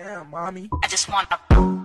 Damn, mommy. I just wanna.